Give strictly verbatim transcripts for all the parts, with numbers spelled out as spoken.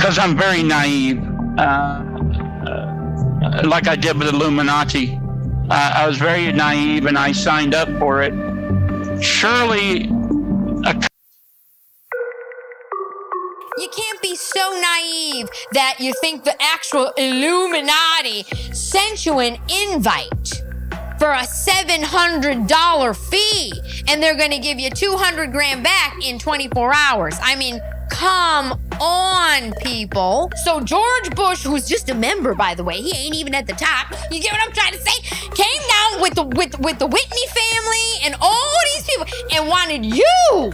because I'm very naive. Uh, like I did with Illuminati. Uh, I was very naive and I signed up for it. Surely a You can't be so naive that you think the actual Illuminati sent you an invite for a seven hundred dollar fee and they're gonna give you two hundred grand back in twenty-four hours. I mean, come on, people. So George Bush, who's just a member, by the way, he ain't even at the top. You get what I'm trying to say? Came down with the, with, with the Whitney family and all these people and wanted you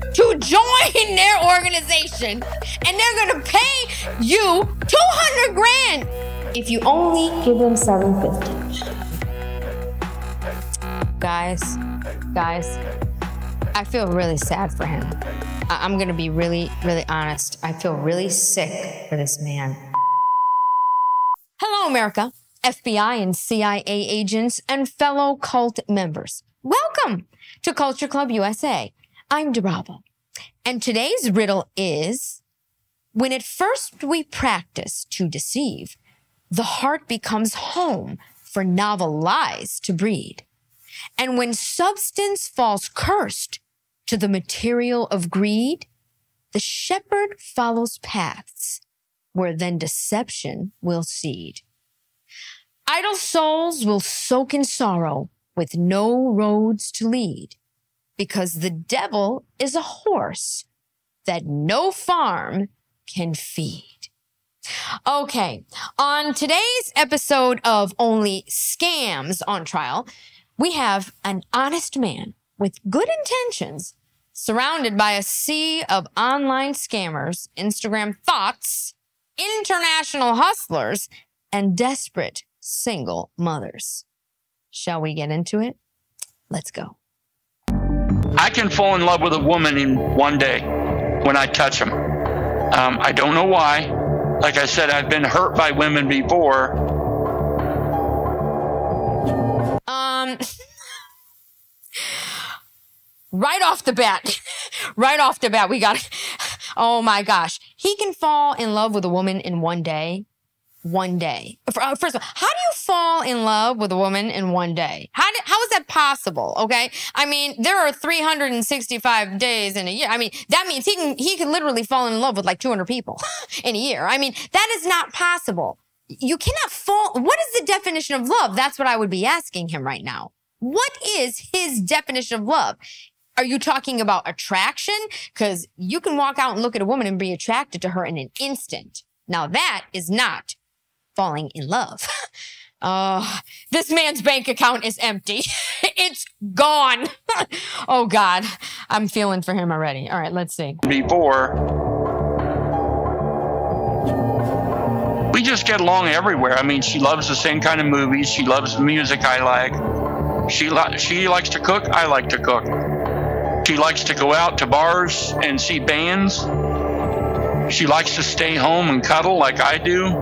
to join their organization, and they're gonna pay you two hundred grand if you only give them seven fifty. Guys, guys, I feel really sad for him. I I'm gonna be really, really honest. I feel really sick for this man. Hello, America, F B I and C I A agents and fellow cult members. Welcome to Culture Club U S A. I'm DiBrava, and today's riddle is, when at first we practice to deceive, the heart becomes home for novel lies to breed. And when substance falls cursed to the material of greed, the shepherd follows paths where then deception will seed. Idle souls will soak in sorrow with no roads to lead, because the devil is a horse that no farm can feed. Okay, on today's episode of Only Scams on Trial, we have an honest man with good intentions surrounded by a sea of online scammers, Instagram thoughts, international hustlers, and desperate single mothers. Shall we get into it? Let's go. I can fall in love with a woman in one day when I touch them. Um, I don't know why. Like I said, I've been hurt by women before. Um, right off the bat, right off the bat, we got, oh my gosh. He can fall in love with a woman in one day. One day. First of all, how do you fall in love with a woman in one day? How do, how is that possible? Okay, I mean, there are three hundred sixty-five days in a year. I mean, that means he can he can literally fall in love with like two hundred people in a year. I mean, that is not possible. You cannot fall. What is the definition of love? That's what I would be asking him right now. What is his definition of love? Are you talking about attraction? Because you can walk out and look at a woman and be attracted to her in an instant. Now that is not falling in love. Uh, this man's bank account is empty. It's gone. Oh God, I'm feeling for him already. All right, let's see. Before, we just get along everywhere. I mean, she loves the same kind of movies. She loves the music I like. She, li she likes to cook, I like to cook. She likes to go out to bars and see bands. She likes to stay home and cuddle like I do.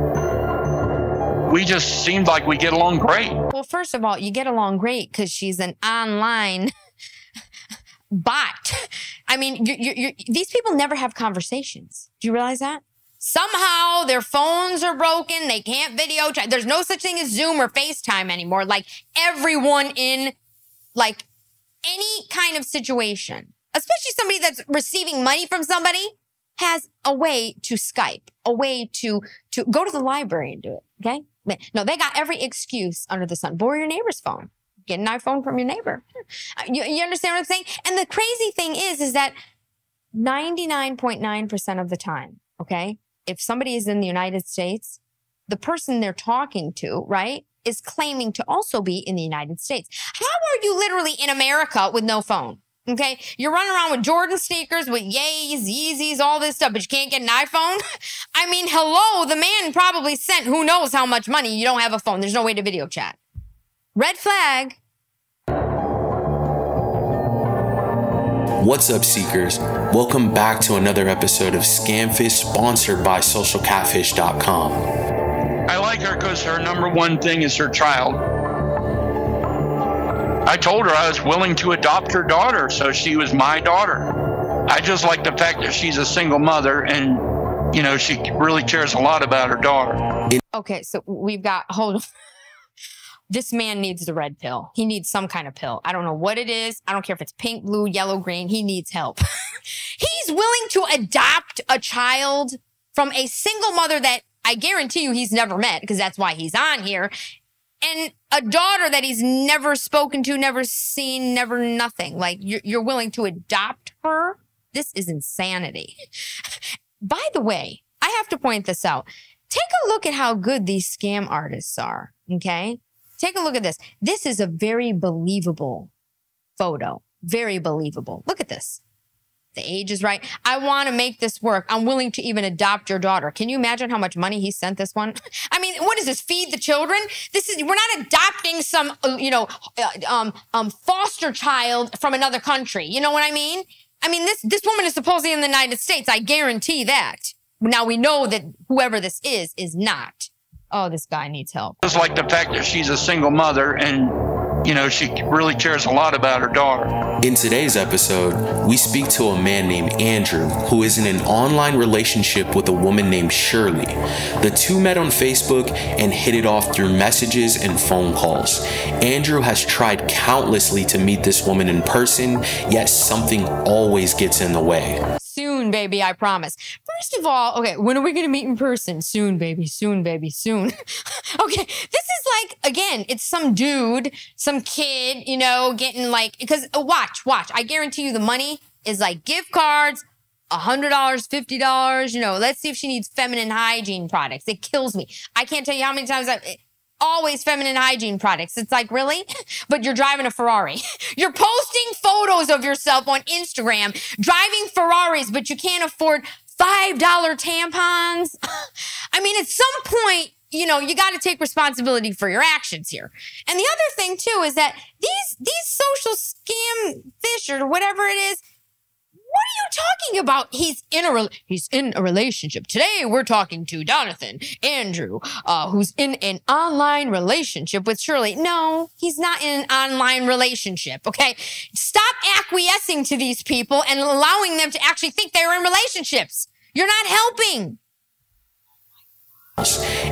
We just seemed like we get along great. Well, first of all, you get along great because she's an online bot. I mean, you, you, you, these people never have conversations. Do you realize that? Somehow their phones are broken. They can't video chat. There's no such thing as Zoom or FaceTime anymore. Like everyone in like any kind of situation, especially somebody that's receiving money from somebody, has a way to Skype, a way to, to go to the library and do it. Okay? No, they got every excuse under the sun. Borrow your neighbor's phone. Get an iPhone from your neighbor. You, you understand what I'm saying? And the crazy thing is, is that ninety-nine point nine percent of the time, okay, if somebody is in the United States, the person they're talking to, right, is claiming to also be in the United States. How are you literally in America with no phone? Okay, you're running around with Jordan sneakers, with Yeezys, Yeezys, all this stuff, but you can't get an iPhone? I mean, hello, the man probably sent who knows how much money. You don't have a phone. There's no way to video chat. Red flag. What's up, seekers? Welcome back to another episode of Scamfish, sponsored by Social Catfish dot com. I like her because her number one thing is her child. I told her I was willing to adopt her daughter, so she was my daughter. I just like the fact that she's a single mother and you know, she really cares a lot about her daughter. Okay, so we've got, hold on. This man needs the red pill. He needs some kind of pill. I don't know what it is. I don't care if it's pink, blue, yellow, green. He needs help. He's willing to adopt a child from a single mother that I guarantee you he's never met, because that's why he's on here, and a daughter that he's never spoken to, never seen, never nothing. Like, you're, you're willing to adopt her? This is insanity. By the way, I have to point this out. Take a look at how good these scam artists are, okay? Take a look at this. This is a very believable photo. Very believable. Look at this. The age is right. I want to make this work. I'm willing to even adopt your daughter. Can you imagine how much money he sent this one? I mean, what is this? Feed the children? This is, we're not adopting some, you know, uh, um, um, foster child from another country. You know what I mean? I mean, this, this woman is supposedly in the United States. I guarantee that. Now we know that whoever this is, is not. Oh, this guy needs help. It's like the fact that she's a single mother and, you know, she really cares a lot about her daughter. In today's episode, we speak to a man named Andrew, who is in an online relationship with a woman named Shirley. The two met on Facebook and hit it off through messages and phone calls. Andrew has tried countlessly to meet this woman in person, yet something always gets in the way. Soon, baby, I promise. First of all, okay, when are we going to meet in person? Soon, baby, soon, baby, soon. Okay, this is like, again, it's some dude, some kid, you know, getting like, because watch, watch. I guarantee you the money is like gift cards, one hundred dollars, fifty dollars, you know, let's see if she needs feminine hygiene products. It kills me. I can't tell you how many times I've... Always feminine hygiene products. It's like, really? But you're driving a Ferrari. You're posting photos of yourself on Instagram, driving Ferraris, but you can't afford five dollar tampons. I mean, at some point, you know, you got to take responsibility for your actions here. And the other thing, too, is that these, these social scam fish or whatever it is, what are you talking about? He's in a he's in a relationship. Today we're talking to Jonathan, Andrew, uh, who's in an online relationship with Shirley. No, he's not in an online relationship, okay? Stop acquiescing to these people and allowing them to actually think they're in relationships. You're not helping.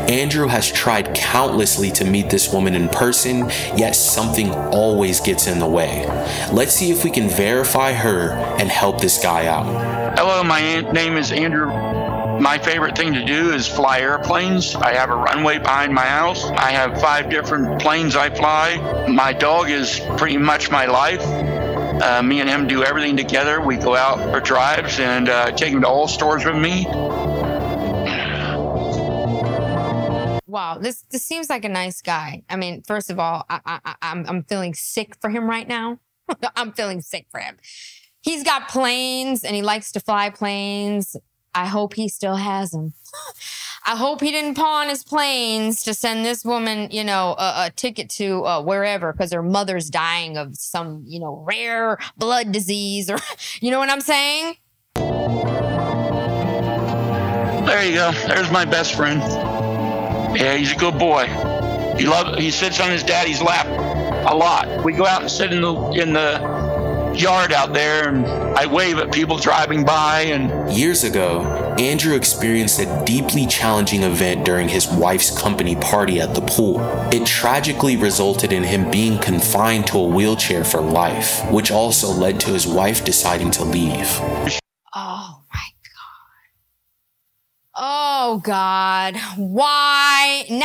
Andrew has tried countlessly to meet this woman in person, yet something always gets in the way. Let's see if we can verify her and help this guy out. Hello, my name is Andrew. My favorite thing to do is fly airplanes. I have a runway behind my house. I have five different planes I fly. My dog is pretty much my life. Uh, me and him do everything together. We go out for drives and uh, take him to all stores with me. Wow, this this seems like a nice guy. I mean, first of all, I, I, I'm I'm feeling sick for him right now. I'm feeling sick for him. He's got planes and he likes to fly planes. I hope he still has them. I hope he didn't pawn his planes to send this woman, you know, a, a ticket to uh, wherever because her mother's dying of some, you know, rare blood disease or, you know what I'm saying? There you go. There's my best friend. Yeah, he's a good boy. He loves. He sits on his daddy's lap a lot. We go out and sit in the in the yard out there, and I wave at people driving by. And years ago, Andrew experienced a deeply challenging event during his wife's company party at the pool. It tragically resulted in him being confined to a wheelchair for life, which also led to his wife deciding to leave. Oh. Oh, God, why? Now,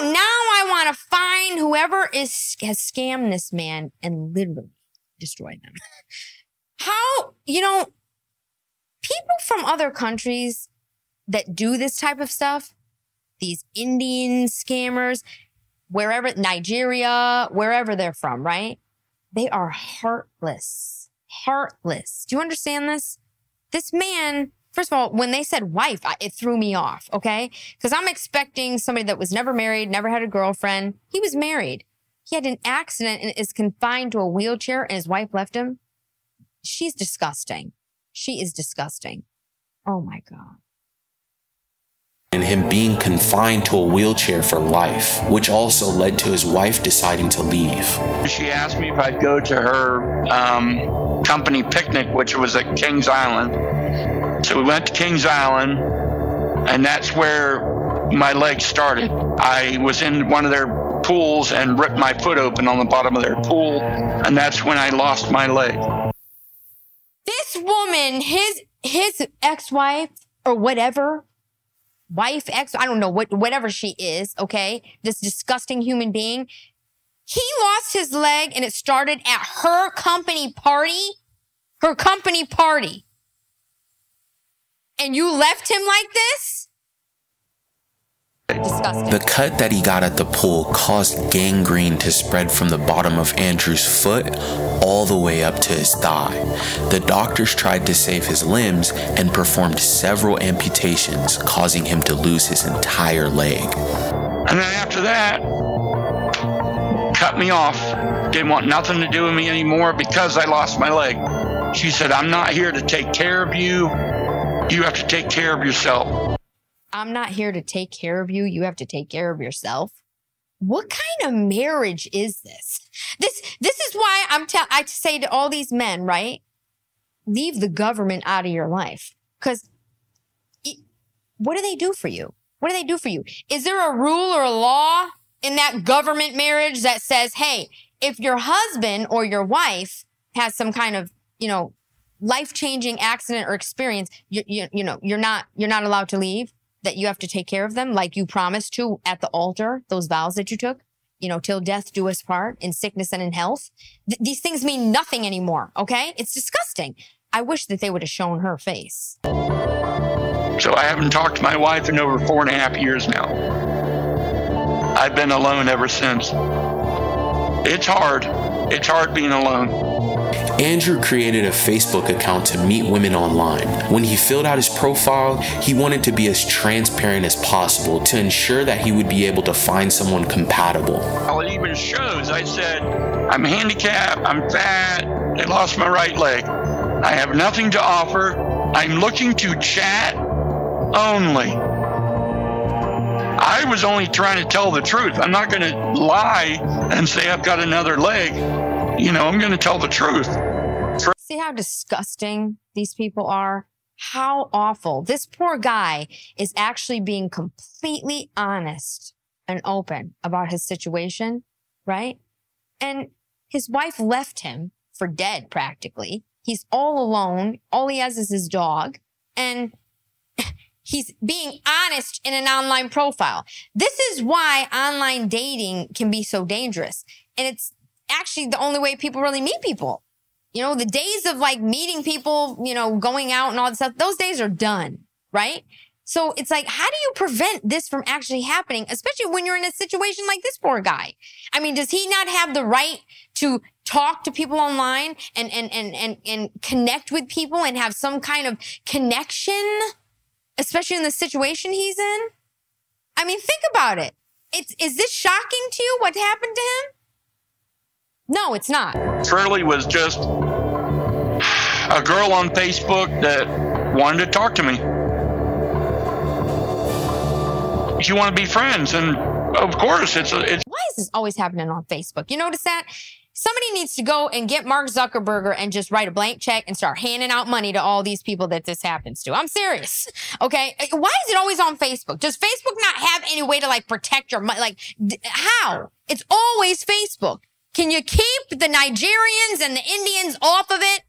now I want to find whoever is, has scammed this man and literally destroy them. How, you know, people from other countries that do this type of stuff, these Indian scammers, wherever, Nigeria, wherever they're from, right? They are heartless, heartless. Do you understand this? This man... First of all, when they said wife, it threw me off, okay? Because I'm expecting somebody that was never married, never had a girlfriend. He was married. He had an accident and is confined to a wheelchair and his wife left him. She's disgusting. She is disgusting. Oh my God. And him being confined to a wheelchair for life, which also led to his wife deciding to leave. She asked me if I'd go to her um, company picnic, which was at King's Island. So we went to King's Island, and that's where my leg started. I was in one of their pools and ripped my foot open on the bottom of their pool, and that's when I lost my leg. This woman, his his ex-wife or whatever, wife, ex, I don't know, what whatever she is, okay? This disgusting human being. He lost his leg and it started at her company party, her company party. And you left him like this? Disgusting. The cut that he got at the pool caused gangrene to spread from the bottom of Andrew's foot all the way up to his thigh. The doctors tried to save his limbs and performed several amputations, causing him to lose his entire leg. And then after that, cut me off. Didn't want nothing to do with me anymore because I lost my leg. She said, I'm not here to take care of you. You have to take care of yourself. I'm not here to take care of you. You have to take care of yourself. What kind of marriage is this? This this is why I'm tell I say to all these men, right? Leave the government out of your life. Because what do they do for you? What do they do for you? Is there a rule or a law in that government marriage that says, hey, if your husband or your wife has some kind of, you know, life-changing accident or experience, you, you, you know, you're not you're not allowed to leave? That you have to take care of them like you promised to at the altar, those vows that you took, you know, till death do us part, in sickness and in health. Th these things mean nothing anymore, okay? It's disgusting. I wish that they would have shown her face. So I haven't talked to my wife in over four and a half years now. I've been alone ever since. It's hard. It's hard being alone. Andrew created a Facebook account to meet women online. When he filled out his profile, he wanted to be as transparent as possible to ensure that he would be able to find someone compatible. Well, it even shows. I said, I'm handicapped, I'm fat, I lost my right leg. I have nothing to offer. I'm looking to chat only. I was only trying to tell the truth. I'm not going to lie and say I've got another leg. You know, I'm going to tell the truth. See how disgusting these people are? How awful. This poor guy is actually being completely honest and open about his situation, right? And his wife left him for dead, practically. He's all alone. All he has is his dog. And he's being honest in an online profile. This is why online dating can be so dangerous. And it's actually the only way people really meet people. You know, the days of like meeting people, you know, going out and all this stuff, those days are done, right? So it's like, how do you prevent this from actually happening, especially when you're in a situation like this poor guy? I mean, does he not have the right to talk to people online and and and and, and connect with people and have some kind of connection, especially in the situation he's in? I mean, think about it. It's, is this shocking to you, what happened to him? No, it's not. Shirley was just a girl on Facebook that wanted to talk to me. She wanted to be friends, and of course, it's, a, it's... Why is this always happening on Facebook? You notice that? Somebody needs to go and get Mark Zuckerberg and just write a blank check and start handing out money to all these people that this happens to. I'm serious, okay? Why is it always on Facebook? Does Facebook not have any way to, like, protect your money? Like, how? It's always Facebook. Can you keep the Nigerians and the Indians off of it?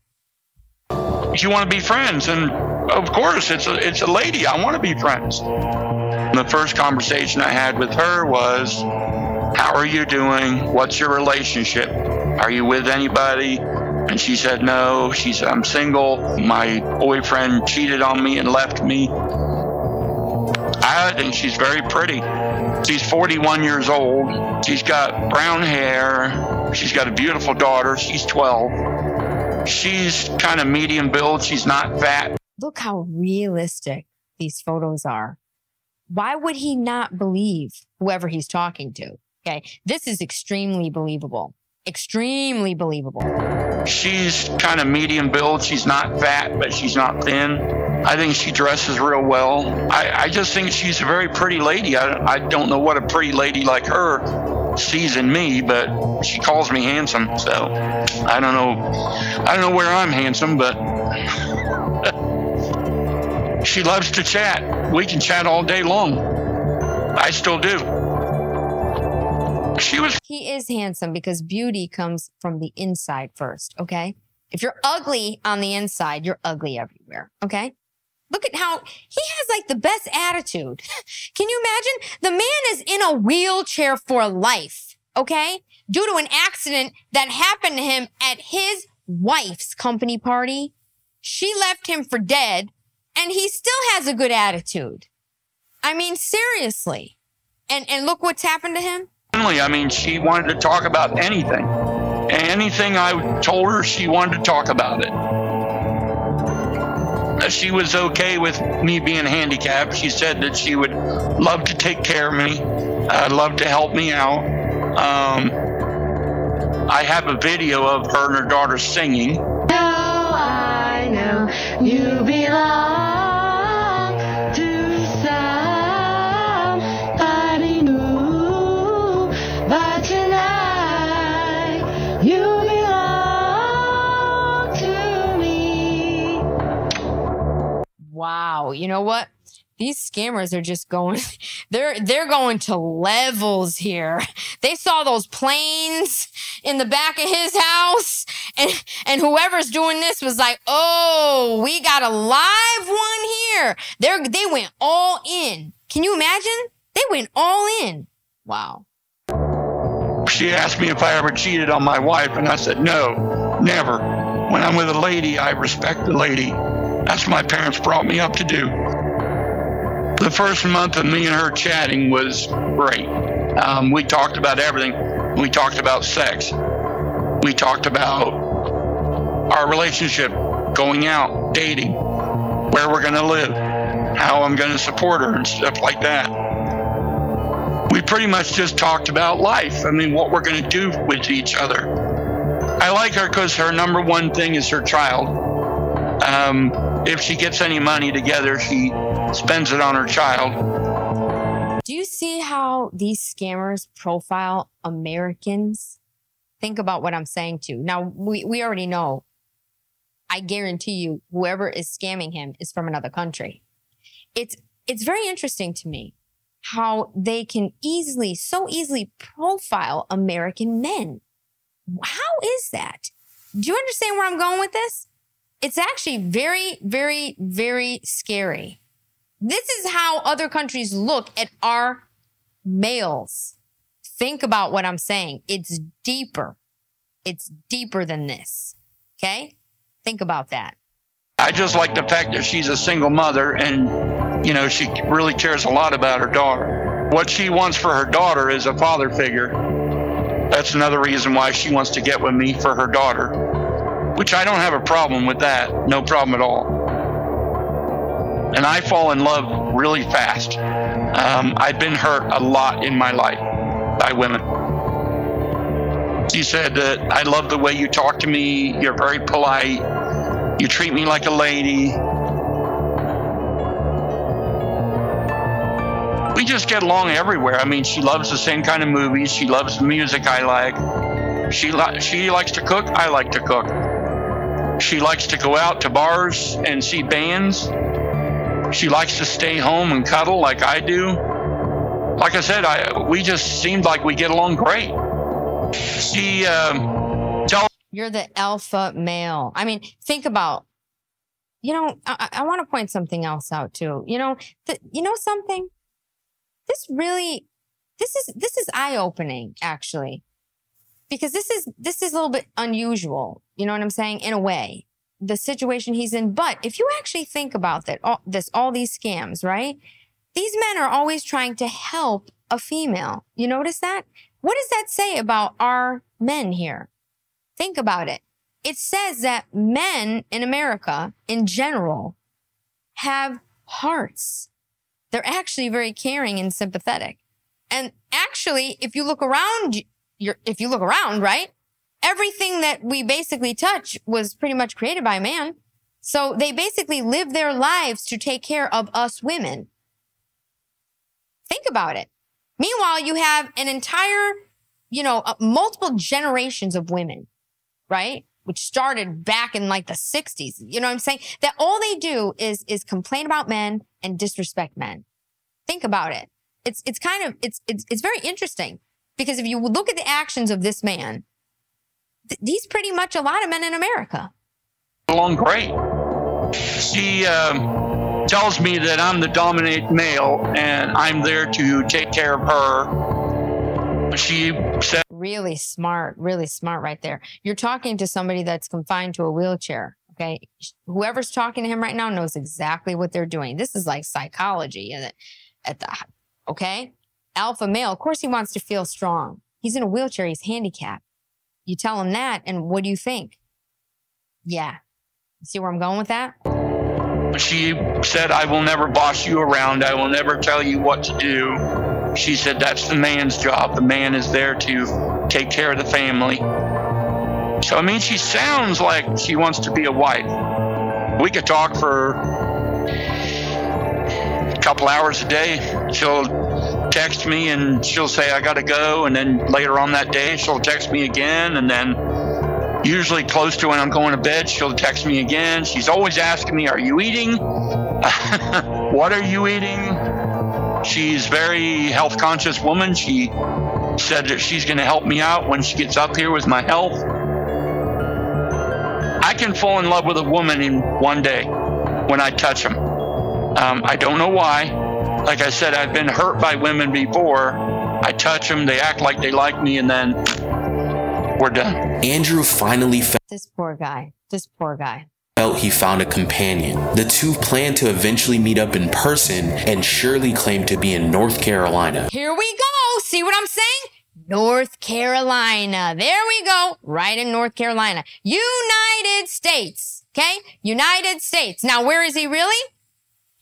You want to be friends, and of course, it's a, it's a lady. I want to be friends. The first conversation I had with her was, how are you doing? What's your relationship? Are you with anybody? And she said, no. She said, I'm single. My boyfriend cheated on me and left me. I think she's very pretty. She's forty-one years old. She's got brown hair. She's got a beautiful daughter. She's twelve. She's kind of medium build. She's not fat. Look how realistic these photos are. Why would he not believe whoever he's talking to? Okay, this is extremely believable. Extremely believable. She's kind of medium build. She's not fat, but she's not thin. I think she dresses real well. I, I just think she's a very pretty lady. I, I don't know what a pretty lady like her sees in me, but she calls me handsome, so I don't know I don't know where I'm handsome, but she loves to chat. We can chat all day long. I still do. She was. He is handsome because beauty comes from the inside first, okay? If you're ugly on the inside, you're ugly everywhere, okay? Look at how he has like the best attitude. Can you imagine? The man is in a wheelchair for life, okay? Due to an accident that happened to him at his wife's company party. She left him for dead and he still has a good attitude. I mean, seriously. And, and look what's happened to him. I mean, she wanted to talk about anything. Anything I told her, she wanted to talk about it. She was okay with me being handicapped. She said that she would love to take care of me, uh, love to help me out. Um, I have a video of her and her daughter singing. No, I know you belong. Wow. You know what? These scammers are just going, they're, they're going to levels here. They saw those planes in the back of his house and, and whoever's doing this was like, oh, we got a live one here. They're, they went all in. Can you imagine? They went all in. Wow. She asked me if I ever cheated on my wife and I said, no, never. When I'm with a lady, I respect the lady. That's what my parents brought me up to do. The first month of me and her chatting was great. Um, we talked about everything. We talked about sex. We talked about our relationship, going out, dating, where we're gonna live, how I'm gonna support her and stuff like that. We pretty much just talked about life. I mean, what we're gonna do with each other. I like her because her number one thing is her child. Um, if she gets any money together, she spends it on her child. Do you see how these scammers profile Americans? Think about what I'm saying to you. Now, we, we already know. I guarantee you, whoever is scamming him is from another country. It's, it's very interesting to me how they can easily, so easily profile American men. How is that? Do you understand where I'm going with this? It's actually very, very, very scary. This is how other countries look at our males. Think about what I'm saying. It's deeper. It's deeper than this. Okay? Think about that. I just like the fact that she's a single mother and, you know, she really cares a lot about her daughter. What she wants for her daughter is a father figure. That's another reason why she wants to get with me for her daughter. Which I don't have a problem with that, no problem at all. And I fall in love really fast. Um, I've been hurt a lot in my life by women. She said that I love the way you talk to me, you're very polite, you treat me like a lady. We just get along everywhere. I mean, she loves the same kind of movies, she loves the music I like. She, li she likes to cook, I like to cook. She likes to go out to bars and see bands. She likes to stay home and cuddle like I do. Like I said, I, we just seemed like we get along great. She um, tells- You're the alpha male. I mean, think about, you know, I, I want to point something else out too. You know, the, you know something? This really, this is, this is eye-opening actually. Because this is, this is a little bit unusual. You know what I'm saying? In a way, the situation he's in. But if you actually think about that, all this, all these scams, right? These men are always trying to help a female. You notice that? What does that say about our men here? Think about it. It says that men in America in general have hearts. They're actually very caring and sympathetic. And actually, if you look around, You're, if you look around, right? Everything that we basically touch was pretty much created by man. So they basically live their lives to take care of us women. Think about it. Meanwhile, you have an entire, you know, uh, multiple generations of women, right? which started back in like the sixties. You know what I'm saying? That all they do is is complain about men and disrespect men. Think about it. It's it's kind of it's it's it's very interesting, because if you look at the actions of this man, th he's pretty much a lot of men in America. Along great. She um, tells me that I'm the dominant male and I'm there to take care of her. She said. Really smart, really smart right there. You're talking to somebody that's confined to a wheelchair, okay? Whoever's talking to him right now knows exactly what they're doing. This is like psychology at the, at the okay? Alpha male, of course he wants to feel strong. He's in a wheelchair, he's handicapped. You tell him that, and what do you think? Yeah. See where I'm going with that? She said, I will never boss you around. I will never tell you what to do. She said, that's the man's job. The man is there to take care of the family. So, I mean, she sounds like she wants to be a wife. We could talk for a couple hours a day. She'll text me and she'll say, I got to go. And then later on that day, she'll text me again. And then usually close to when I'm going to bed, she'll text me again. She's always asking me, are you eating? What are you eating? She's a very health conscious woman. She said that she's going to help me out when she gets up here with my health. I can fall in love with a woman in one day when I touch them. Um, I don't know why. Like I said, I've been hurt by women before. I touch them, they act like they like me, and then we're done. Andrew finally found this poor guy. This poor guy. Felt he found a companion. The two planned to eventually meet up in person, and Shirley claimed to be in North Carolina. Here we go. See what I'm saying? North Carolina. There we go. Right in North Carolina. United States. Okay? United States. Now, where is he really?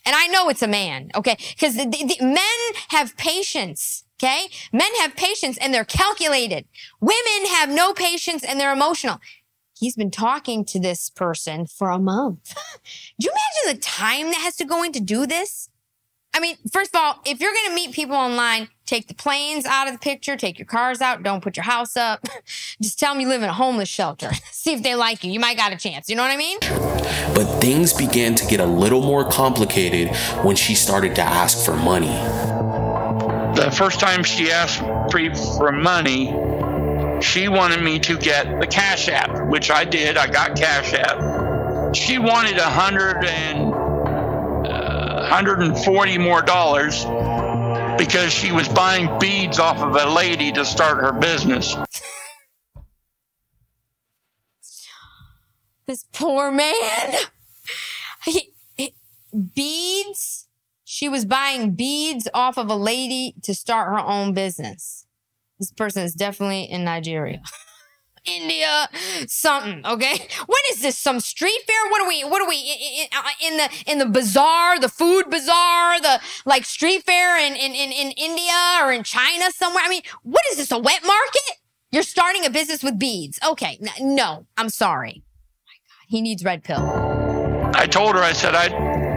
And I know it's a man. Okay? Because the, the, the men have patience. Okay? Men have patience and they're calculated. Women have no patience and they're emotional. He's been talking to this person for a month. Do you imagine the time that has to go in to do this? I mean, first of all, if you're going to meet people online, take the planes out of the picture, take your cars out, don't put your house up. Just tell them you live in a homeless shelter. See if they like you. You might got a chance. You know what I mean? But things began to get a little more complicated when she started to ask for money. The first time she asked for money, she wanted me to get the Cash App, which I did. I got Cash App. She wanted a hundred and uh, hundred and forty more dollars because she was buying beads off of a lady to start her business. This poor man. He, he, beads. She was buying beads off of a lady to start her own business. This person is definitely in Nigeria, India, something. Okay, what is this? Some street fair? What are we? What are we in, in the in the bazaar? The food bazaar? The like street fair in in in in India or in China somewhere? I mean, what is this? A wet market? You're starting a business with beads? Okay, no, I'm sorry. Oh my God, he needs red pill. I told her. I said I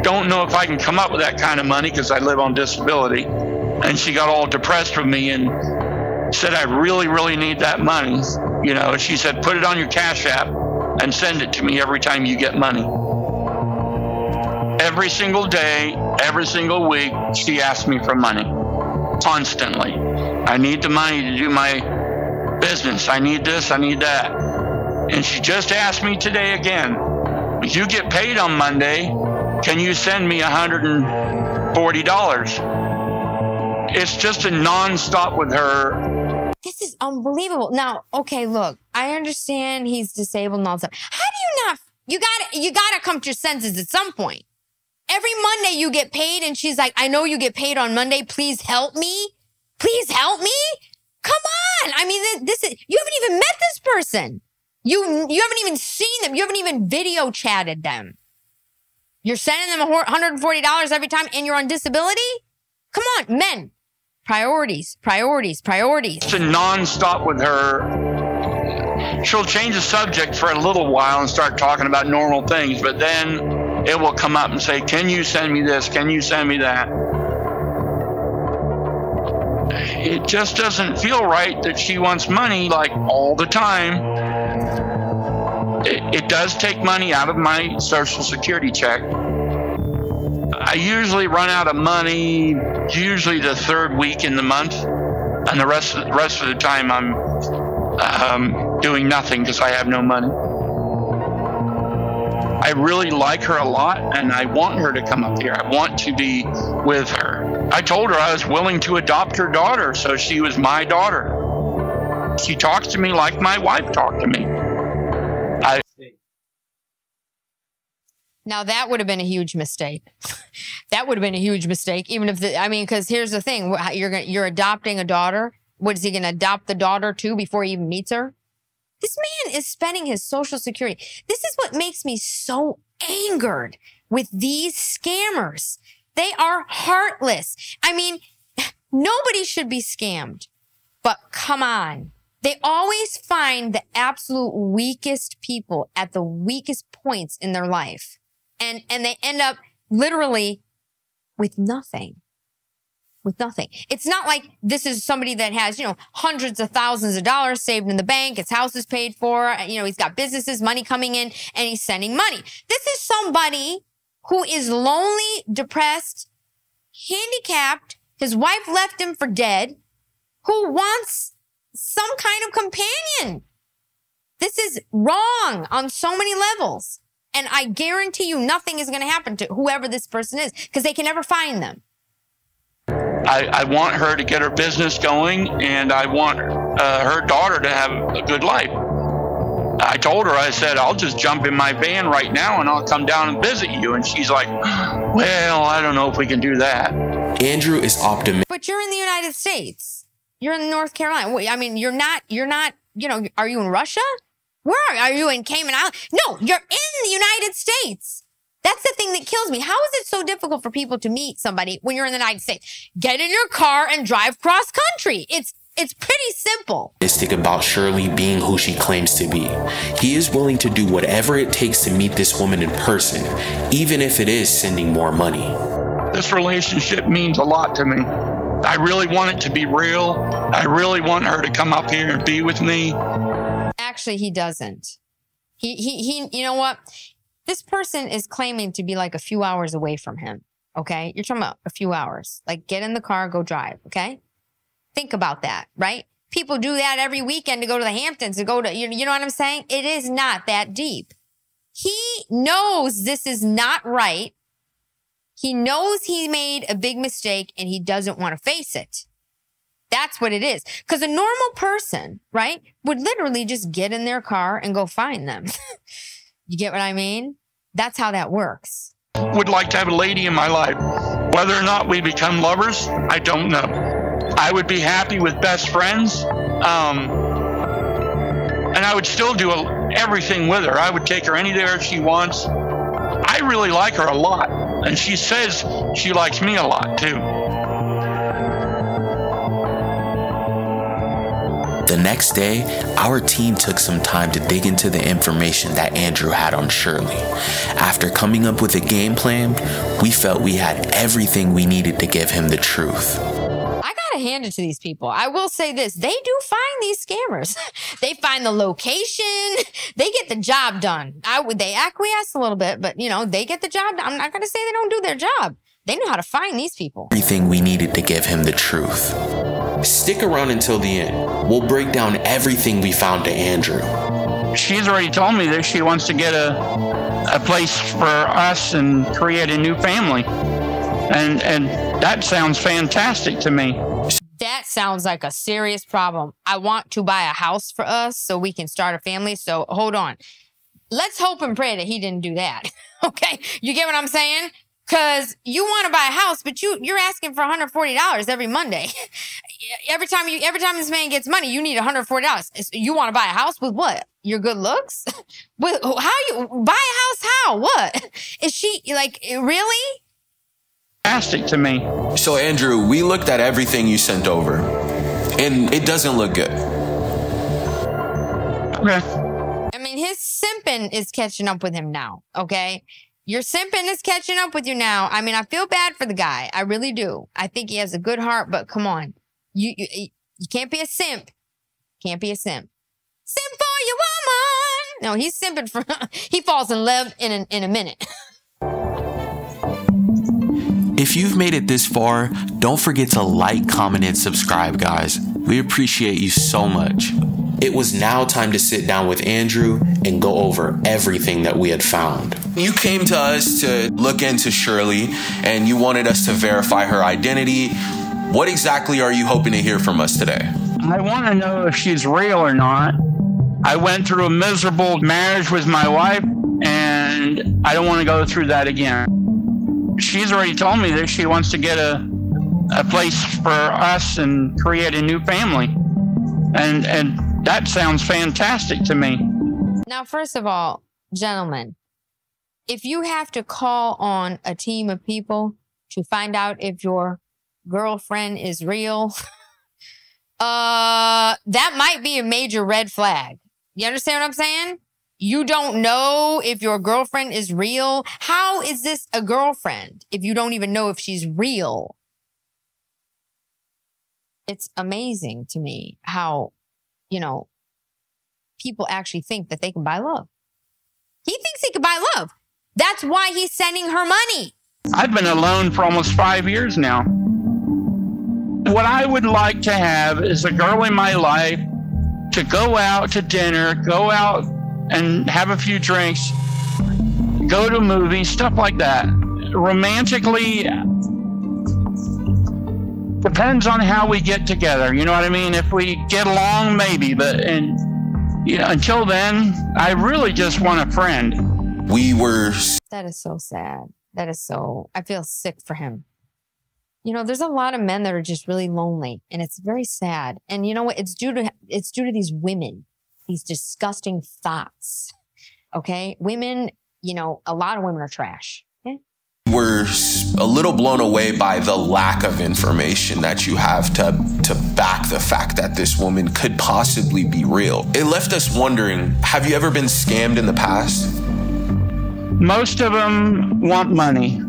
don't know if I can come up with that kind of money because I live on disability, and she got all depressed with me and said, I really, really need that money. You know, she said, put it on your Cash App and send it to me every time you get money. Every single day, every single week, she asked me for money constantly. I need the money to do my business. I need this, I need that. And she just asked me today again, if you get paid on Monday, can you send me one hundred forty dollars? It's just a nonstop with her. This is unbelievable. Now, okay, look, I understand he's disabled and all that. How do you not? You got to, you got to come to your senses at some point. Every Monday you get paid, and she's like, "I know you get paid on Monday. Please help me. Please help me." Come on. I mean, this is you haven't even met this person. You you haven't even seen them. You haven't even video chatted them. You're sending them one hundred forty dollars every time, and you're on disability. Come on, men. Priorities, priorities, priorities. It's a nonstop with her. She'll change the subject for a little while and start talking about normal things, but then it will come up and say, can you send me this? Can you send me that? It just doesn't feel right that she wants money like all the time. it, it does take money out of my Social Security check. I usually run out of money usually the third week in the month, and the rest of the, rest of the time I'm um, doing nothing because I have no money. I really like her a lot, and I want her to come up here. I want to be with her. I told her I was willing to adopt her daughter, so she was my daughter. She talks to me like my wife talked to me. I now, that would have been a huge mistake. That would have been a huge mistake, even if, the, I mean, because here's the thing. You're, gonna, you're adopting a daughter. What, is he going to adopt the daughter, too, before he even meets her? This man is spending his Social Security. This is what makes me so angered with these scammers. They are heartless. I mean, nobody should be scammed, but come on. They always find the absolute weakest people at the weakest points in their life. And, and they end up literally with nothing. With nothing. It's not like this is somebody that has, you know, hundreds of thousands of dollars saved in the bank, his house is paid for, you know, he's got businesses, money coming in, and he's sending money. This is somebody who is lonely, depressed, handicapped, his wife left him for dead, who wants some kind of companion. This is wrong on so many levels. And I guarantee you nothing is going to happen to whoever this person is, because they can never find them. I, I want her to get her business going, and I want uh, her daughter to have a good life. I told her, I said, I'll just jump in my van right now and I'll come down and visit you. And she's like, well, I don't know if we can do that. Andrew is optimistic. But you're in the United States. You're in North Carolina. I mean, you're not, you're not, you know, are you in Russia? Where are, are you in Cayman Island? No, you're in the United States. That's the thing that kills me. How is it so difficult for people to meet somebody when you're in the United States? Get in your car and drive cross country. It's it's pretty simple. Mystic about Shirley being who she claims to be. He is willing to do whatever it takes to meet this woman in person, even if it is sending more money. This relationship means a lot to me. I really want it to be real. I really want her to come up here and be with me. Actually, he doesn't. He he he. You know what? This person is claiming to be like a few hours away from him, okay? You're talking about a few hours. Like, get in the car, go drive, okay? Think about that, right? People do that every weekend to go to the Hamptons, to go to, you, you know what I'm saying? It is not that deep. He knows this is not right. He knows he made a big mistake and he doesn't want to face it. That's what it is. Because a normal person, right, would literally just get in their car and go find them. You get what I mean? That's how that works. Would like to have a lady in my life. Whether or not we become lovers, I don't know. I would be happy with best friends. Um, and I would still do a, everything with her. I would take her anywhere she wants. I really like her a lot. And she says she likes me a lot, too. The next day, our team took some time to dig into the information that Andrew had on Shirley. After coming up with a game plan, we felt we had everything we needed to give him the truth. I gotta hand it to these people. I will say this, they do find these scammers. They find the location, they get the job done. I would, they acquiesce a little bit, but you know, they get the job done. I'm not gonna say they don't do their job. They know how to find these people. Everything we needed to give him the truth. Stick around until the end. We'll break down everything we found to Andrew. She's already told me that she wants to get a a place for us and create a new family. And and that sounds fantastic to me. That sounds like a serious problem. I want to buy a house for us so we can start a family. So hold on. Let's hope and pray that he didn't do that. Okay? You get what I'm saying? Because you want to buy a house, but you, you're asking for one hundred forty dollars every Monday. every time you, every time this man gets money, you need one hundred forty dollars. You want to buy a house with what? Your good looks? With how you buy a house? How? What? Is she like, really? Fantastic to me. So Andrew, we looked at everything you sent over and it doesn't look good. Okay. I mean, his simping is catching up with him now. Okay. Your simping is catching up with you now. I mean, I feel bad for the guy. I really do. I think he has a good heart, but come on. You you, you can't be a simp. Can't be a simp. Simp for your woman. No, he's simping for, he falls in love in a, in a minute. If you've made it this far, don't forget to like, comment, and subscribe, guys. We appreciate you so much. It was now time to sit down with Andrew and go over everything that we had found. You came to us to look into Shirley, and you wanted us to verify her identity. What exactly are you hoping to hear from us today? I want to know if she's real or not. I went through a miserable marriage with my wife, and I don't want to go through that again. She's already told me that she wants to get a, a place for us and create a new family. And, and that sounds fantastic to me. Now, first of all, gentlemen, if you have to call on a team of people to find out if your girlfriend is real, uh, that might be a major red flag. You understand what I'm saying? You don't know if your girlfriend is real. How is this a girlfriend if you don't even know if she's real? It's amazing to me how, you know, people actually think that they can buy love. He thinks he can buy love. That's why he's sending her money. I've been alone for almost five years now. What I would like to have is a girl in my life to go out to dinner, go out and have a few drinks, go to movies, stuff like that. Romantically, depends on how we get together. You know what I mean? If we get along, maybe, but and, you know, until then, I really just want a friend. We were... That is so sad. That is so... I feel sick for him. You know, there's a lot of men that are just really lonely, and it's very sad. And you know what? It's due to, it's due to these women. These disgusting thoughts, okay? Women, you know, a lot of women are trash, okay? We're a little blown away by the lack of information that you have to, to back the fact that this woman could possibly be real. It left us wondering, have you ever been scammed in the past? Most of them want money.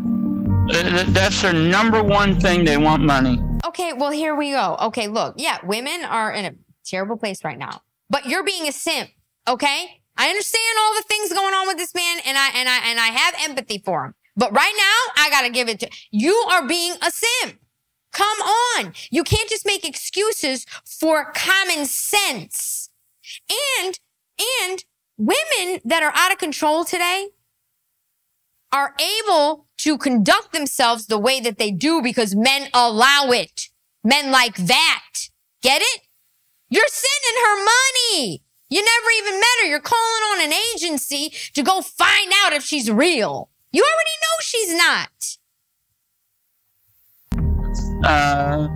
That's their number one thing, they want money. Okay, well, here we go. Okay, look, yeah, women are in a terrible place right now. But you're being a simp, okay? I understand all the things going on with this man, and I and I and I have empathy for him. But right now, I gotta give it to you. Are being a simp. Come on, you can't just make excuses for common sense. And and women that are out of control today are able to conduct themselves the way that they do because men allow it. Men like that. Get it? You're sending her money. You never even met her. You're calling on an agency to go find out if she's real. You already know she's not. Uh,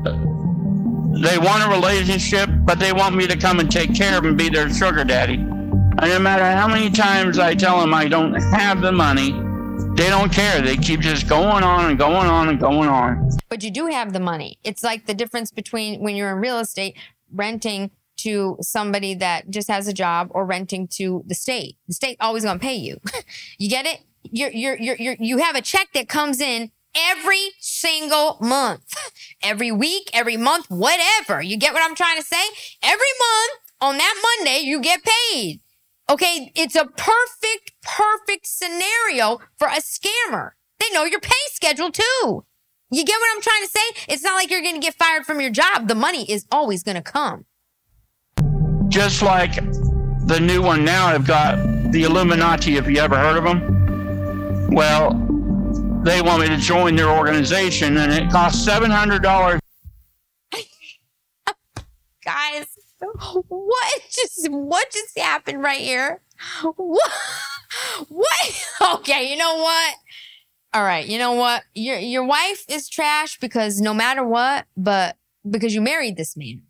they want a relationship, but they want me to come and take care of them and be their sugar daddy. And no matter how many times I tell them I don't have the money, they don't care. They keep just going on and going on and going on. But you do have the money. It's like the difference between when you're in real estate, renting to somebody that just has a job or renting to the state. The state always gonna pay you. You get it? You're, you're, you're, you're, you have a check that comes in every single month, every week, every month, whatever. You get what I'm trying to say? Every month on that Monday, you get paid. Okay, it's a perfect, perfect scenario for a scammer. They know your pay schedule too. You get what I'm trying to say? It's not like you're going to get fired from your job. The money is always going to come. Just like the new one now, I've got the Illuminati. Have you ever heard of them? Well, they want me to join their organization, and it costs seven hundred dollars. Guys, what just what just happened right here? What? What? Okay, you know what? All right, you know what? Your your wife is trash because no matter what, but because you married this man.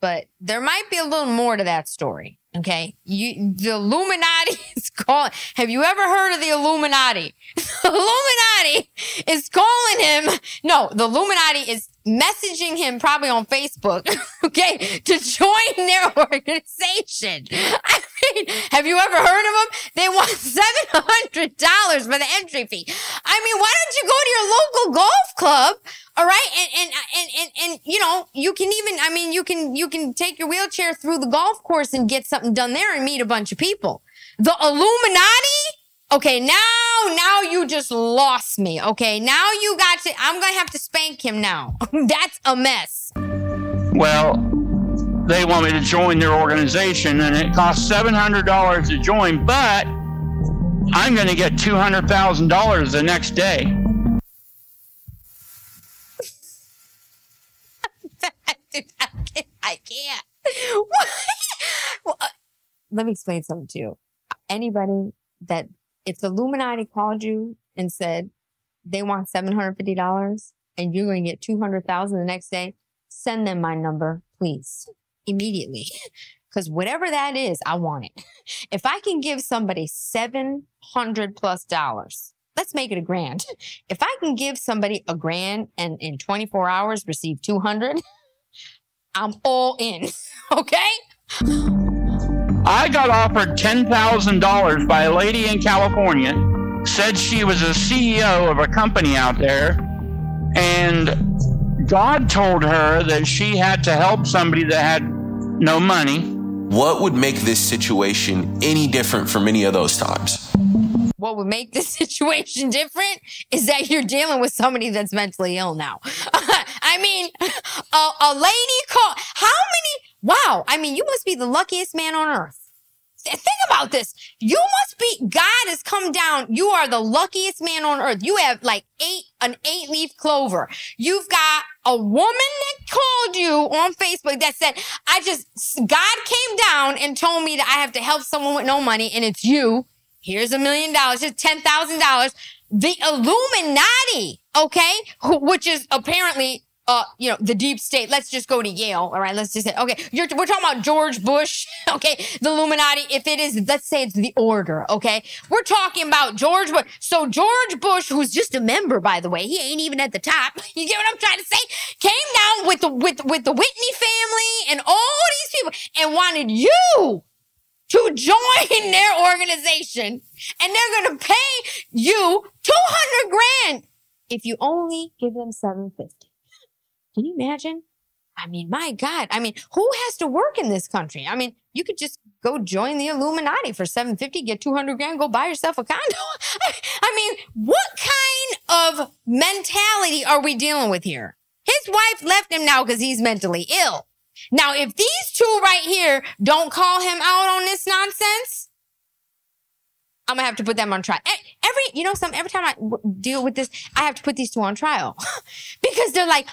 But there might be a little more to that story, okay? You, the Illuminati is calling. Have you ever heard of the Illuminati? The Illuminati is calling him. No, the Illuminati is messaging him probably on Facebook, okay, to join their organization. I mean, have you ever heard of them? They want seven hundred dollars for the entry fee. I mean, why don't you go to your local golf club, all right? And, and, and, and, and, you know, you can even, I mean, you can, you can take your wheelchair through the golf course and get something done there and meet a bunch of people. The Illuminati? Okay, now, now you just lost me. Okay, now you got to, I'm gonna have to spank him now. That's a mess. Well, they want me to join their organization and it costs seven hundred dollars to join, but I'm gonna get two hundred thousand dollars the next day. Dude, I can't. I can't. What? Well, uh, let me explain something to you. Anybody that, if the Illuminati called you and said they want seven hundred fifty dollars and you're going to get two hundred thousand dollars the next day, send them my number, please, immediately. Because whatever that is, I want it. If I can give somebody seven hundred plus dollars, let's make it a grand. If I can give somebody a grand and in twenty-four hours receive two hundred, I'm all in, okay? I got offered ten thousand dollars by a lady in California, said she was a C E O of a company out there, and God told her that she had to help somebody that had no money. What would make this situation any different from any of those times? What would make this situation different is that you're dealing with somebody that's mentally ill now. I mean, a, a lady called, how many? Wow. I mean, you must be the luckiest man on earth. Think about this. You must be, God has come down. You are the luckiest man on earth. You have like eight, an eight leaf clover. You've got a woman that called you on Facebook that said, I just, God came down and told me that I have to help someone with no money and it's you. Here's a million dollars. Here's ten thousand dollars. The Illuminati, okay? Who, which is apparently, Uh, you know, the deep state. Let's just go to Yale. All right. Let's just say, okay. You're, we're talking about George Bush. Okay. The Illuminati. If it is, let's say it's the order. Okay. We're talking about George Bush. So George Bush, who's just a member, by the way, he ain't even at the top. You get what I'm trying to say? Came down with the, with, with the Whitney family and all these people and wanted you to join their organization. And they're going to pay you two hundred grand if you only give them seven fifty. Can you imagine? I mean, my God. I mean, who has to work in this country? I mean, you could just go join the Illuminati for seven fifty, get two hundred grand, go buy yourself a condo. I mean, what kind of mentality are we dealing with here? His wife left him now because he's mentally ill. Now, if these two right here don't call him out on this nonsense, I'm gonna have to put them on trial. Every, you know, some every time I deal with this, I have to put these two on trial because they're like,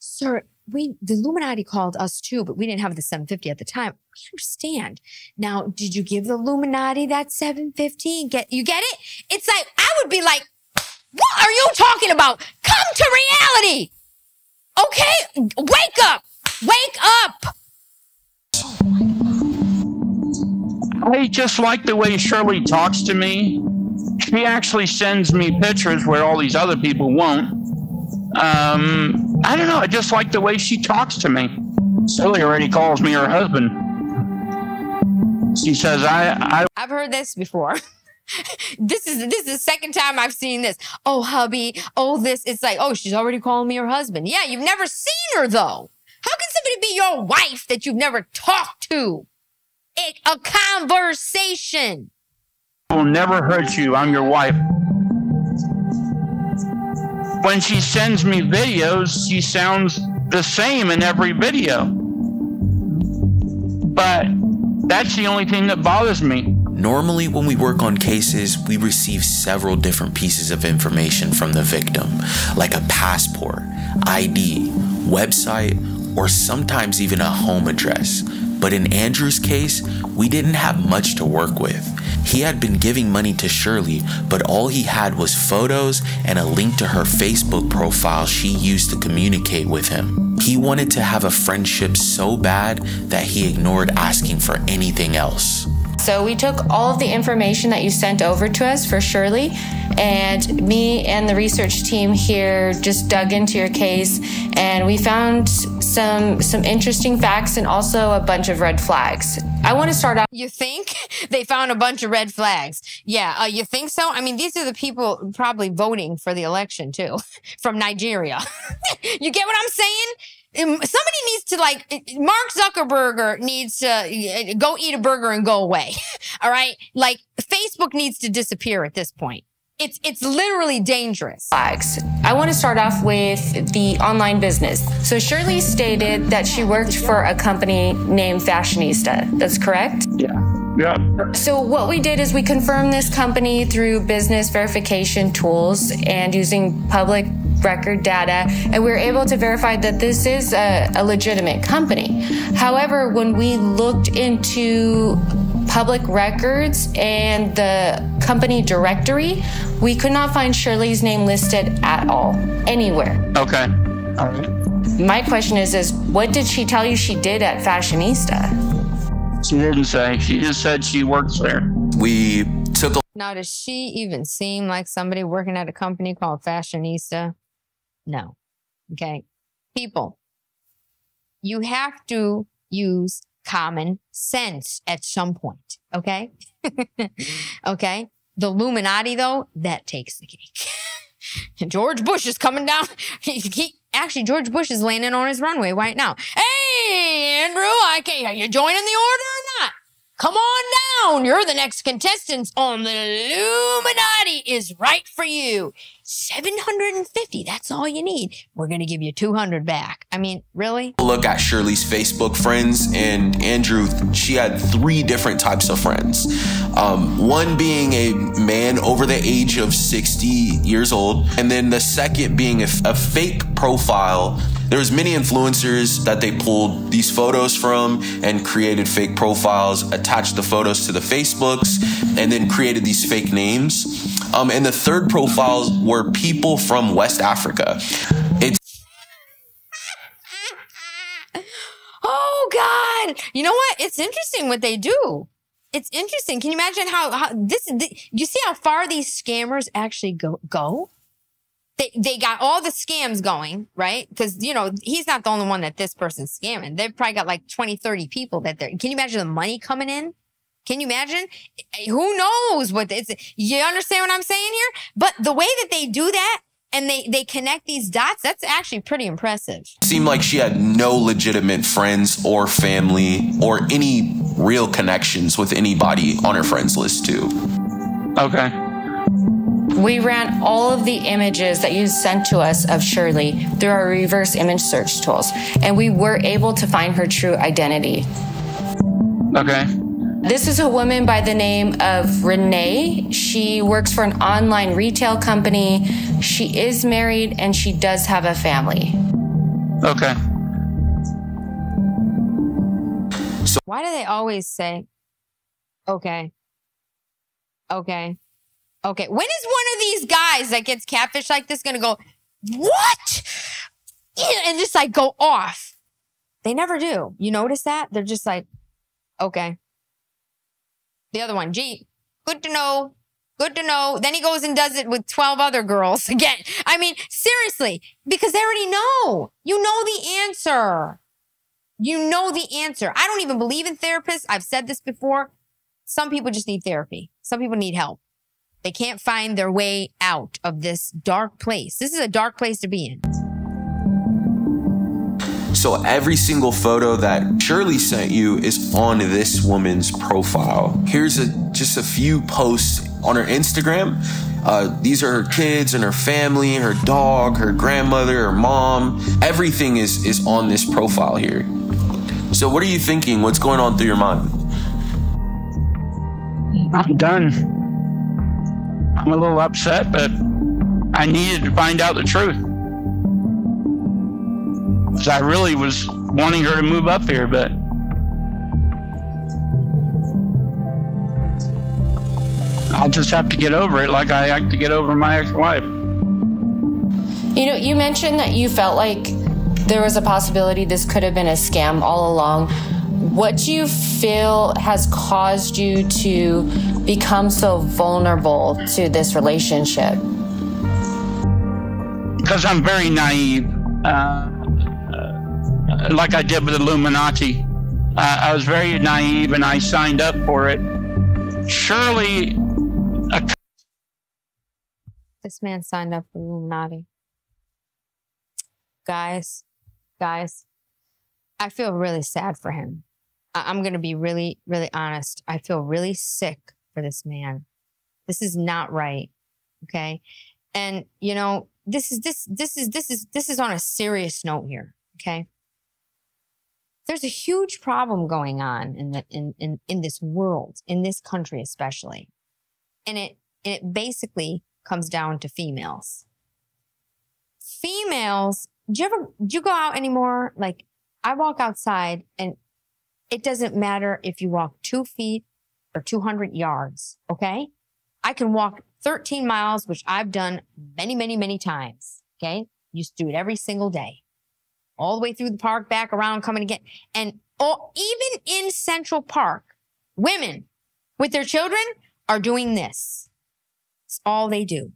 sir, we, the Illuminati called us too, but we didn't have the seven fifty at the time. We understand. Now, did you give the Illuminati that seven fifty? Get, you get it? It's like, I would be like, what are you talking about? Come to reality. Okay? Wake up. Wake up. I just like the way Shirley talks to me. She actually sends me pictures where all these other people won't. Um, I don't know. I just like the way she talks to me. Silly already calls me her husband. She says, I, I... I've heard this before. This is, this is the second time I've seen this. Oh, hubby. Oh, this. It's like, oh, she's already calling me her husband. Yeah, you've never seen her, though. How can somebody be your wife that you've never talked to? It, a conversation. I will never hurt you. I'm your wife. When she sends me videos, she sounds the same in every video. But that's the only thing that bothers me. Normally, when we work on cases, we receive several different pieces of information from the victim, like a passport, I D, website, or sometimes even a home address. But in Andrew's case, we didn't have much to work with. He had been giving money to Shirley, but all he had was photos and a link to her Facebook profile she used to communicate with him. He wanted to have a friendship so bad that he ignored asking for anything else. So we took all of the information that you sent over to us for Shirley, and me and the research team here just dug into your case, and we found some some interesting facts and also a bunch of red flags. I want to start off. You think they found a bunch of red flags? Yeah, uh, you think so? I mean, these are the people probably voting for the election too, from Nigeria. You get what I'm saying? Somebody needs to like, Mark Zuckerberg needs to go eat a burger and go away. All right. Like Facebook needs to disappear at this point. It's, it's literally dangerous. I want to start off with the online business. So Shirley stated that she worked for a company named Fashionista. That's correct? Yeah. Yeah. So what we did is we confirmed this company through business verification tools and using public record data, and we were able to verify that this is a, a legitimate company. However, when we looked into public records and the company directory, we could not find Shirley's name listed at all, anywhere. Okay. All right. My question is, is what did she tell you she did at Fashionista? She didn't say. She just said she works there. We took a... Now, does she even seem like somebody working at a company called Fashionista? No. Okay. People, you have to use common sense at some point. Okay? Okay? The Illuminati, though, that takes the cake. George Bush is coming down. he, he, actually, George Bush is landing on his runway right now. Hey, Andrew, I can't, are you joining the order or not? Come on down. You're the next contestant on the Illuminati is right for you. seven hundred fifty, that's all you need. We're going to give you two hundred back. I mean, really? Look at Shirley's Facebook friends, and Andrew, she had three different types of friends. Um, one being a man over the age of sixty years old, and then the second being a, a fake profile. There was many influencers that they pulled these photos from and created fake profiles, attached the photos to the Facebooks, and then created these fake names. Um, and the third profiles were people from West Africa. It's oh, God. You know what? It's interesting what they do. It's interesting. Can you imagine how, how this, the, you see how far these scammers actually go? go? They, they got all the scams going, right? Because, you know, he's not the only one that this person's scamming. They've probably got like twenty, thirty people that they're, can you imagine the money coming in? Can you imagine? Who knows what it's, you understand what I'm saying here? But the way that they do that and they, they connect these dots, that's actually pretty impressive. It seemed like she had no legitimate friends or family or any real connections with anybody on her friends list too. Okay. We ran all of the images that you sent to us of Shirley through our reverse image search tools, and we were able to find her true identity. Okay. This is a woman by the name of Renee. She works for an online retail company. She is married and she does have a family. Okay. So why do they always say, okay, okay, okay. When is one of these guys that gets catfished like this going to go, what? And just like go off. They never do. You notice that? They're just like, okay. The other one, gee, good to know. Good to know. Then he goes and does it with twelve other girls again. I mean, seriously, because they already know. You know the answer. You know the answer. I don't even believe in therapists. I've said this before. Some people just need therapy. Some people need help. They can't find their way out of this dark place. This is a dark place to be in. So every single photo that Shirley sent you is on this woman's profile. Here's a, just a few posts on her Instagram. Uh, these are her kids and her family, her dog, her grandmother, her mom. Everything is, is on this profile here. So what are you thinking? What's going on through your mind? I'm done. I'm a little upset, but I needed to find out the truth. I really was wanting her to move up here, but I'll just have to get over it like I have to get over my ex-wife. You know, you mentioned that you felt like there was a possibility this could have been a scam all along. What do you feel has caused you to become so vulnerable to this relationship? Because I'm very naive. Uh, like I did with Illuminati. Uh, I was very naive and I signed up for it. Surely... A... This man signed up for Illuminati. Guys, guys, I feel really sad for him. I I'm going to be really, really honest. I feel really sick for this man. This is not right. Okay. And you know, this is, this, this is, this is, this is on a serious note here. Okay. There's a huge problem going on in the, in, in, in this world, in this country, especially. And it, and it basically comes down to females. Females, do you ever, do you go out anymore? Like, I walk outside and it doesn't matter if you walk two feet or two hundred yards. Okay. I can walk thirteen miles, which I've done many, many, many times. Okay. Used to do it every single day, all the way through the park, back around, coming again. And all, even in Central Park, women with their children are doing this. It's all they do.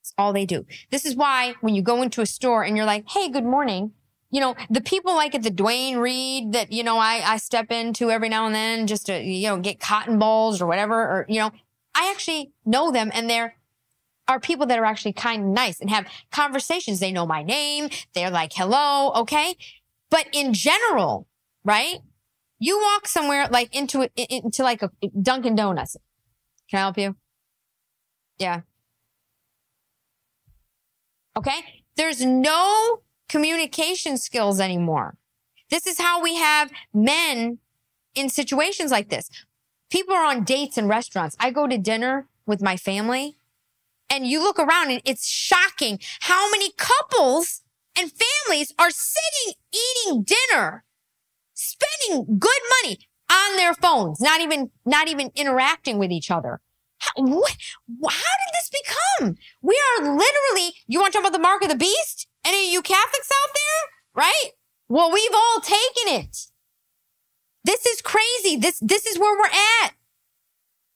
It's all they do. This is why when you go into a store and you're like, hey, good morning. You know, the people like at the Duane Reade that, you know, I, I step into every now and then just to, you know, get cotton balls or whatever, or, you know, I actually know them, and there are people that are actually kind and nice and have conversations. They know my name. They're like, hello. Okay. But in general, right? You walk somewhere like into a, into like a Dunkin' Donuts. Can I help you? Yeah. Okay. There's no communication skills anymore. This is how we have men in situations like this. People are on dates in restaurants. I go to dinner with my family and you look around and it's shocking how many couples and families are sitting, eating dinner, spending good money on their phones, not even, not even interacting with each other. How, what, how did this become? We are literally, you want to talk about the mark of the beast? Any of you Catholics out there, right? Well, we've all taken it. This is crazy. This, this is where we're at.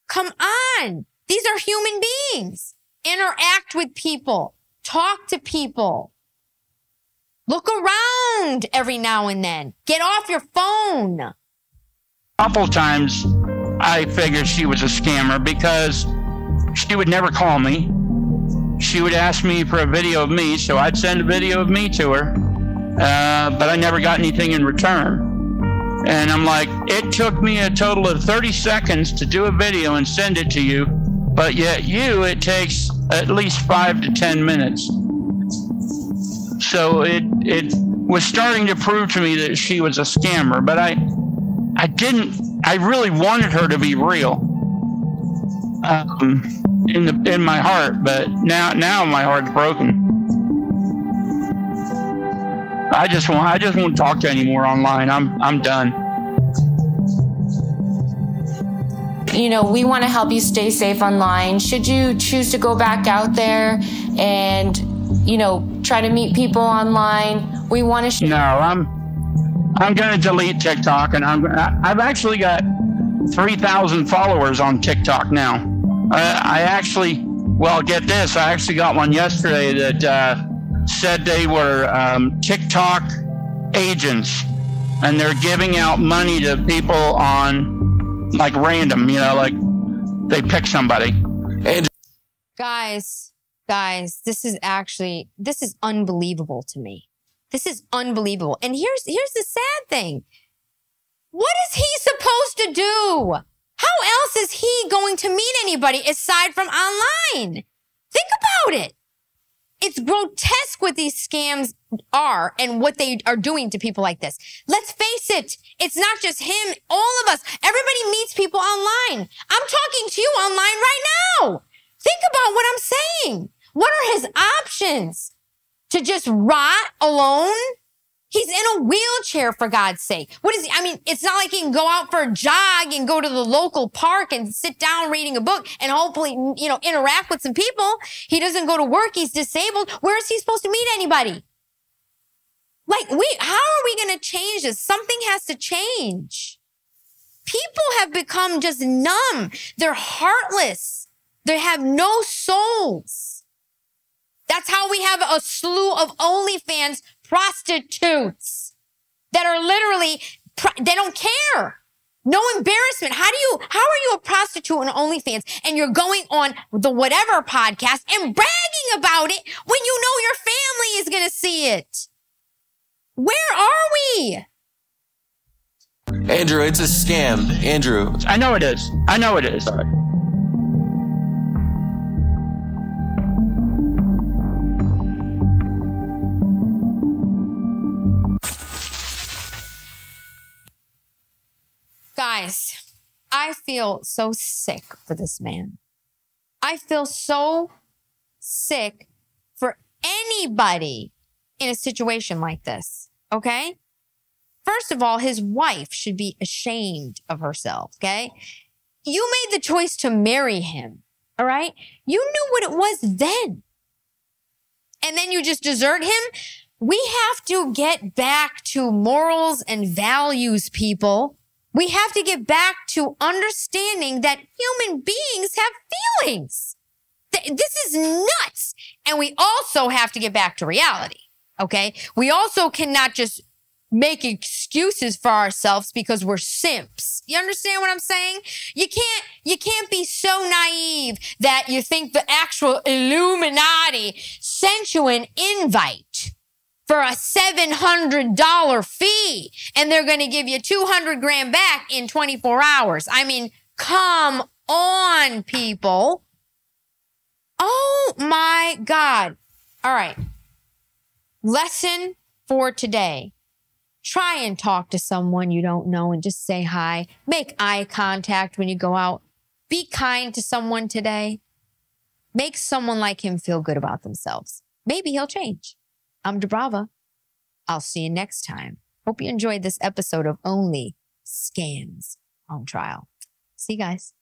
Come on. These are human beings. Interact with people. Talk to people. Look around every now and then. Get off your phone. A couple times I figured she was a scammer because she would never call me. She would ask me for a video of me, so I'd send a video of me to her, uh, but I never got anything in return. And I'm like, it took me a total of thirty seconds to do a video and send it to you, but yet you, it takes at least five to ten minutes. So it, it was starting to prove to me that she was a scammer, but I, I didn't, I really wanted her to be real. Um, in the in my heart, but now now my heart's broken. I just want I just won't talk to anymore online. I'm I'm done. You know, we want to help you stay safe online. Should you choose to go back out there and, you know, try to meet people online, we want to. Sh no, I'm I'm going to delete TikTok, and I'm I've actually got three thousand followers on TikTok now. Uh, I actually, well, get this. I actually got one yesterday that uh, said they were um, TikTok agents, and they're giving out money to people on, like, random, you know, like they pick somebody. Guys, guys, this is actually, this is unbelievable to me. This is unbelievable. And here's, here's the sad thing. What is he supposed to do? How else is he going to meet anybody aside from online? Think about it. It's grotesque what these scams are and what they are doing to people like this. Let's face it. It's not just him, all of us. Everybody meets people online. I'm talking to you online right now. Think about what I'm saying. What are his options? To just rot alone? He's in a wheelchair, for God's sake. What is he? I mean, it's not like he can go out for a jog and go to the local park and sit down reading a book and hopefully, you know, interact with some people. He doesn't go to work. He's disabled. Where is he supposed to meet anybody? Like, we, how are we going to change this? Something has to change. People have become just numb. They're heartless. They have no souls. That's how we have a slew of OnlyFans prostitutes that are literally, they don't care. No embarrassment. How do you, how are you a prostitute on OnlyFans and you're going on the whatever podcast and bragging about it when you know your family is going to see it? Where are we? Andrew, it's a scam. Andrew. I know it is. I know it is. Sorry. Guys, I feel so sick for this man. I feel so sick for anybody in a situation like this, okay? First of all, his wife should be ashamed of herself, okay? You made the choice to marry him, all right? You knew what it was then. And then you just desert him? We have to get back to morals and values, people. We have to get back to understanding that human beings have feelings. This is nuts. And we also have to get back to reality, okay? We also cannot just make excuses for ourselves because we're simps. You understand what I'm saying? You can't, you can't be so naive that you think the actual Illuminati sent you an invite for a seven hundred dollar fee and they're going to give you two hundred grand back in twenty-four hours. I mean, come on, people. Oh my God. All right. Lesson for today. Try and talk to someone you don't know and just say hi. Make eye contact when you go out. Be kind to someone today. Make someone like him feel good about themselves. Maybe he'll change. I'm DiBrava. I'll see you next time. Hope you enjoyed this episode of Only Scams on Trial. See you guys.